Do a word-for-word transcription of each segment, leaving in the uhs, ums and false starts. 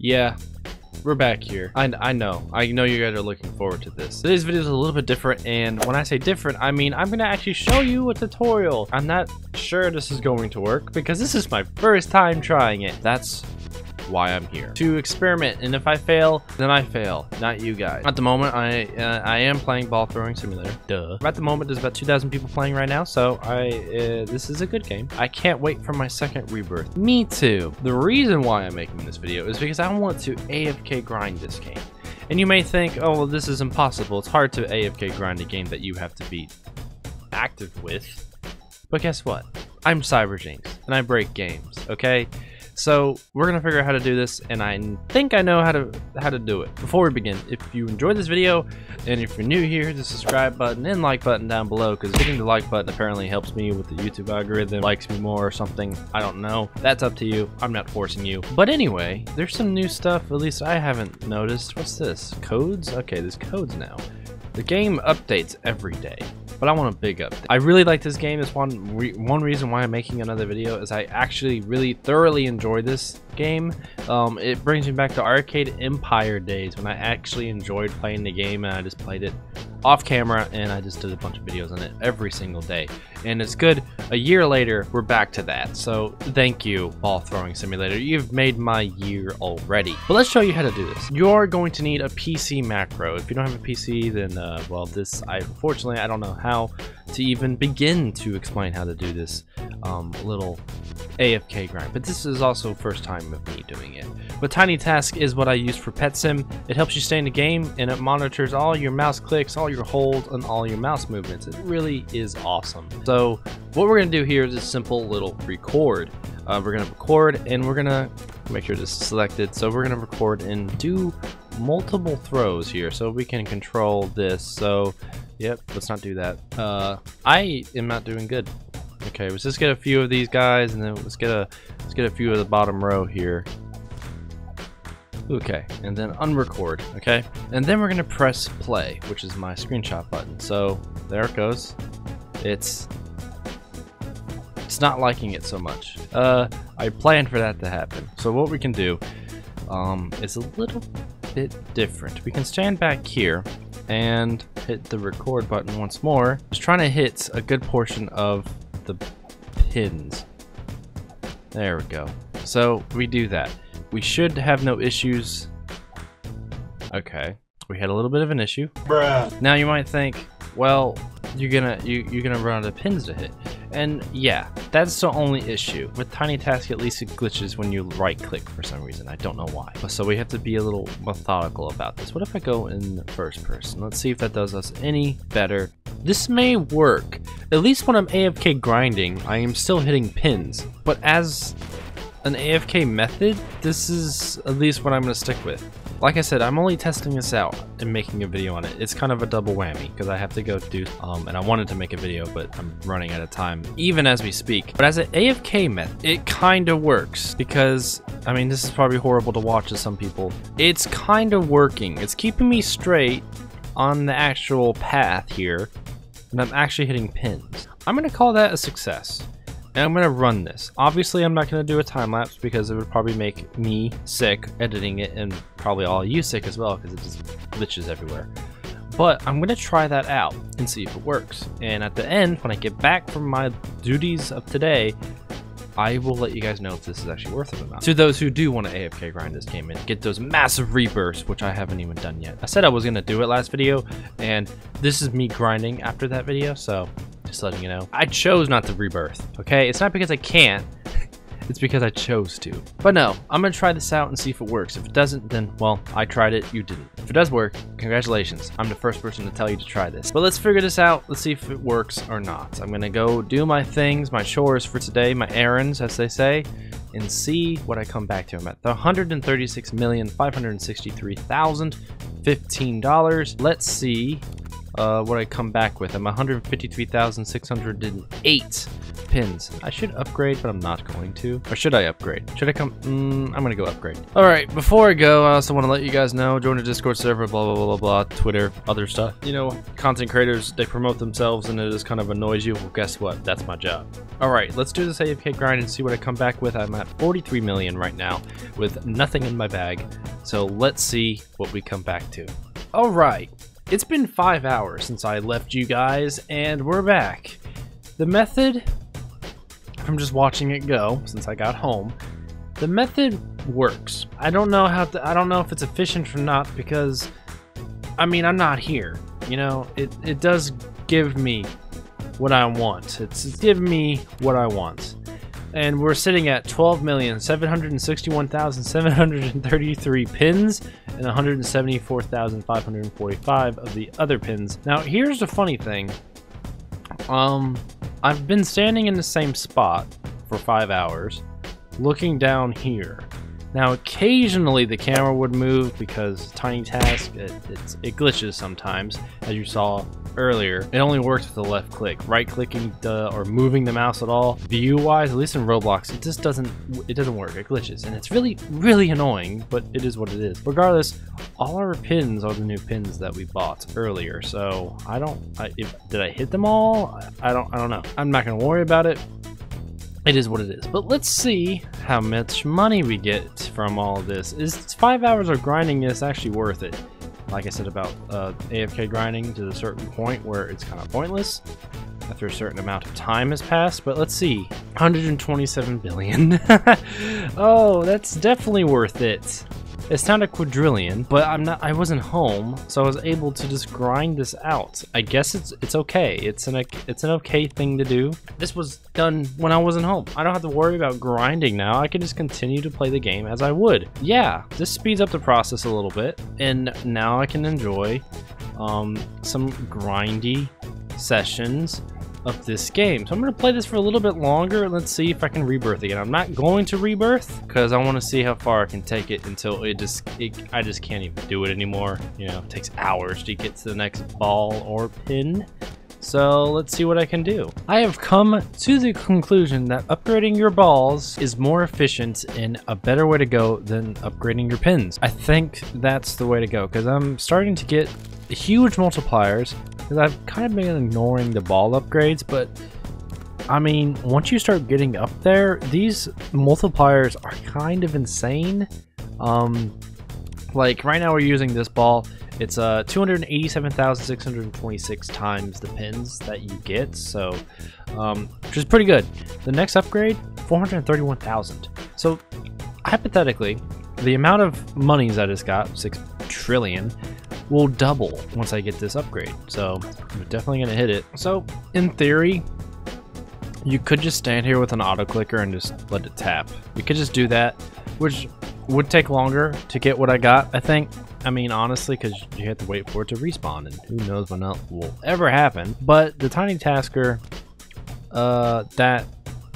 Yeah, we're back here. I, I know. I know you guys are looking forward to this. Today's video is a little bit different, and when I say different, I mean I'm going to actually show you a tutorial. I'm not sure this is going to work because this is my first time trying it. That's why I'm here, to experiment, and if I fail, then I fail, not you guys. At the moment, I uh, I am playing Ball Throwing Simulator. Duh. At the moment, there's about two thousand people playing right now, so I uh, this is a good game. I can't wait for my second rebirth. Me too. The reason why I'm making this video is because I want to A F K grind this game. And you may think, oh, well, this is impossible. It's hard to A F K grind a game that you have to be active with. But guess what? I'm Cyberjinx, and I break games, okay? So we're gonna figure out how to do this, and I think I know how to how to do it. Before we begin, if you enjoyed this video, and if you're new here, hit the subscribe button and like button down below, because hitting the like button apparently helps me with the YouTube algorithm, likes me more or something. I don't know. That's up to you. I'm not forcing you. But anyway, there's some new stuff. At least I haven't noticed. What's this? Codes? Okay, there's codes now. The game updates every day, but I want a big update. I really like this game. It's one re one reason why I'm making another video, is I actually really thoroughly enjoy this game. Um, it brings me back to Arcade Empire days when I actually enjoyed playing the game, and I just played it off camera, and I just did a bunch of videos on it every single day. And it's good. A year later, we're back to that. So thank you, Ball Throwing Simulator. You've made my year already. But let's show you how to do this. You're going to need a P C macro. If you don't have a P C, then uh, well, this, I unfortunately, I don't know how to even begin to explain how to do this um, little A F K grind. But this is also first time of me doing it. But Tiny Task is what I use for Pet Sim. It helps you stay in the game, and it monitors all your mouse clicks, all your hold, and all your mouse movements. It really is awesome. So what we're gonna do here is a simple little record. Uh, we're gonna record, and we're gonna make sure this is selected. So we're gonna record and do multiple throws here, so we can control this. So yep, let's not do that. Uh, I am not doing good. Okay, let's just get a few of these guys, and then let's get a let's get a few of the bottom row here. Okay, and then unrecord. Okay, and then we're gonna press play, which is my screenshot button. So there it goes. It's it's not liking it so much. Uh, I planned for that to happen. So what we can do um, is a little bit different. We can stand back here and hit the record button once more. Just trying to hit a good portion of the pins. There we go. So we do that. We should have no issues. Okay, we had a little bit of an issue. Bruh. Now you might think, well, you're gonna you, you're gonna run out of pins to hit, and yeah, that's the only issue with Tiny Task. At least it glitches when you right click for some reason. I don't know why. So we have to be a little methodical about this. What if I go in the first person? Let's see if that does us any better. This may work. At least when I'm A F K grinding, I am still hitting pins, but as an A F K method, this is at least what I'm going to stick with. Like I said, I'm only testing this out and making a video on it. It's kind of a double whammy because I have to go do, um, and I wanted to make a video, but I'm running out of time, even as we speak. But as an A F K method, it kind of works because, I mean, this is probably horrible to watch to some people. It's kind of working. It's keeping me straight on the actual path here, and I'm actually hitting pins. I'm going to call that a success. And I'm gonna run this. Obviously, I'm not gonna do a time lapse because it would probably make me sick editing it, and probably all you sick as well because it just glitches everywhere. But I'm gonna try that out and see if it works. And at the end, when I get back from my duties of today, I will let you guys know if this is actually worth it or not. To those who do want to A F K grind this game and get those massive rebirths, which I haven't even done yet. I said I was gonna do it last video, and this is me grinding after that video, so just letting you know. I chose not to rebirth, okay? It's not because I can't. It's because I chose to. But no, I'm gonna try this out and see if it works. If it doesn't, then, well, I tried it, you didn't. If it does work, congratulations. I'm the first person to tell you to try this. But let's figure this out. Let's see if it works or not. I'm gonna go do my things, my chores for today, my errands, as they say, and see what I come back to. I'm at one hundred thirty-six million, five hundred sixty-three thousand, fifteen dollars. Let's see. uh, what I come back with. I'm one hundred fifty-three thousand six hundred eight pins. I should upgrade, but I'm not going to. Or should I upgrade? Should I come? Mm, I'm going to go upgrade. All right, before I go, I also want to let you guys know, join the Discord server, blah, blah, blah, blah, blah, Twitter, other stuff. You know, content creators, they promote themselves and it just kind of annoys you. Well, guess what? That's my job. All right, let's do this A F K grind and see what I come back with. I'm at forty-three million right now with nothing in my bag. So let's see what we come back to. All right, it's been five hours since I left you guys and we're back. The method, from just watching it go since I got home, the method works. I don't know how to, I don't know if it's efficient or not because, I mean, I'm not here. You know, it, it does give me what I want. It's, it's giving me what I want. And we're sitting at twelve million seven hundred sixty-one thousand seven hundred thirty-three pins and one hundred seventy-four thousand five hundred forty-five of the other pins. Now, here's the funny thing. Um, I've been standing in the same spot for five hours, looking down here. Now, occasionally the camera would move because Tiny Task, it, it's, it glitches sometimes, as you saw earlier. It only works with the left click. Right clicking the, or moving the mouse at all, view wise, at least in Roblox, it just doesn't, it doesn't work. It glitches and it's really, really annoying, but it is what it is. Regardless, all our pins are the new pins that we bought earlier. So I don't, I, if, did I hit them all? I don't, I don't know. I'm not going to worry about it. It is what it is, but let's see how much money we get from all this. Is five hours of grinding is actually worth it? Like I said about uh, A F K grinding to a certain point where it's kind of pointless after a certain amount of time has passed, but let's see, one hundred twenty-seven billion. Oh, that's definitely worth it. It's not a quadrillion, but I'm not, I wasn't home, so I was able to just grind this out. I guess it's it's okay. It's an it's an okay thing to do. This was done when I wasn't home. I don't have to worry about grinding now. I can just continue to play the game as I would. Yeah, this speeds up the process a little bit, and now I can enjoy um, some grindy sessions of this game. So I'm going to play this for a little bit longer and let's see if I can rebirth again. I'm not going to rebirth because I want to see how far I can take it until it just, it, I just can't even do it anymore. You know, it takes hours to get to the next ball or pin. So let's see what I can do. I have come to the conclusion that upgrading your balls is more efficient and a better way to go than upgrading your pins. I think that's the way to go because I'm starting to get huge multipliers because I've kind of been ignoring the ball upgrades, but I mean, once you start getting up there, these multipliers are kind of insane. Um, like right now we're using this ball. It's uh, two hundred eighty-seven thousand six hundred twenty-six times the pins that you get, so um, which is pretty good. The next upgrade, four hundred thirty-one thousand. So hypothetically, the amount of monies I just got, six trillion, will double once I get this upgrade. So I'm definitely going to hit it. So in theory, you could just stand here with an auto clicker and just let it tap. You could just do that, which would take longer to get what I got, I think. I mean, honestly, because you have to wait for it to respawn, and who knows when that will ever happen. But the Tiny Tasker, uh, that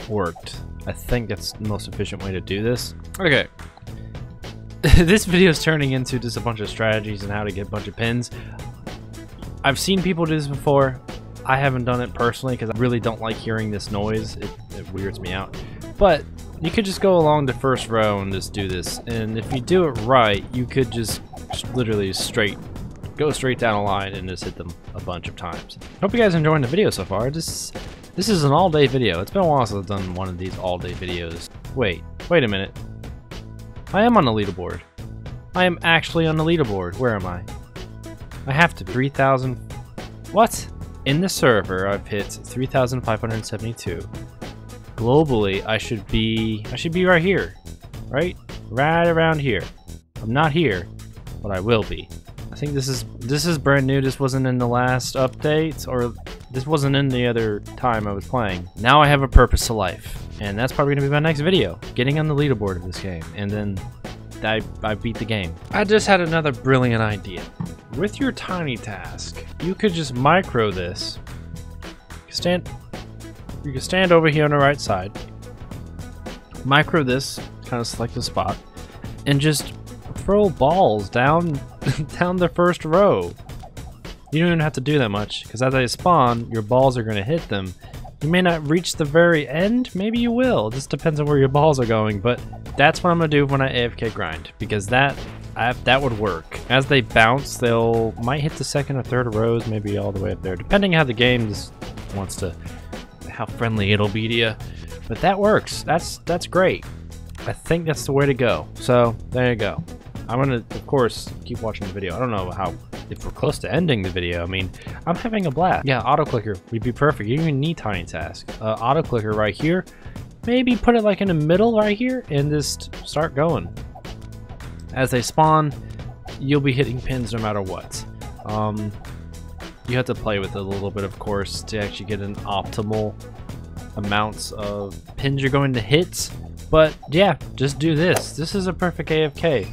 worked. I think that's the most efficient way to do this. Okay. This video is turning into just a bunch of strategies and how to get a bunch of pins. I've seen people do this before. I haven't done it personally because I really don't like hearing this noise. It, it weirds me out. But you could just go along the first row and just do this, and if you do it right, you could just literally straight go straight down a line and just hit them a bunch of times. Hope you guys are enjoying the video so far. This this is an all-day video. It's been a while since I've done one of these all-day videos. Wait, wait a minute. I am on the leaderboard. I am actually on the leaderboard. Where am I? I have to three thousand. What? In the server, I've hit three thousand five hundred seventy-two. Globally, I should be I should be right here, right, right around here. I'm not here, but I will be. I think this is this is brand new. This wasn't in the last update, or this wasn't in the other time I was playing. Now I have a purpose to life, and that's probably gonna be my next video. Getting on the leaderboard of this game, and then I I beat the game. I just had another brilliant idea. With your Tiny Task, you could just micro this. Stand. You can stand over here on the right side, micro this, kind of select the spot, and just throw balls down down the first row. You don't even have to do that much, because as they spawn, your balls are going to hit them. You may not reach the very end, maybe you will. It just depends on where your balls are going, but that's what I'm going to do when I A F K grind, because that I, that would work. As they bounce, they'll might hit the second or third rows, maybe all the way up there, depending how the game just wants to, how friendly it'll be to you. But that works. That's, that's great. I think that's the way to go. So there you go. I'm gonna, of course, keep watching the video. I don't know how, if we're close to ending the video. I mean, I'm having a blast. Yeah, auto clicker would be perfect. You don't even need Tiny Task. Uh, auto clicker right here. Maybe put it like in the middle right here and just start going. As they spawn, you'll be hitting pins no matter what. Um, you have to play with it a little bit, of course, to actually get an optimal amounts of pins you're going to hit. But yeah, just do this. This is a perfect A F K.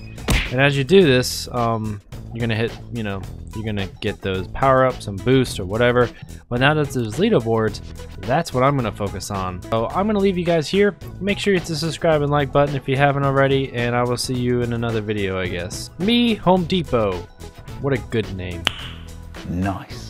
And as you do this, um, you're gonna hit, you know, you're gonna get those power-ups and boosts or whatever. But now that there's leaderboards, that's what I'm gonna focus on. So I'm gonna leave you guys here. Make sure you hit the subscribe and like button if you haven't already, and I will see you in another video, I guess. Me, Home Depot. What a good name. Nice.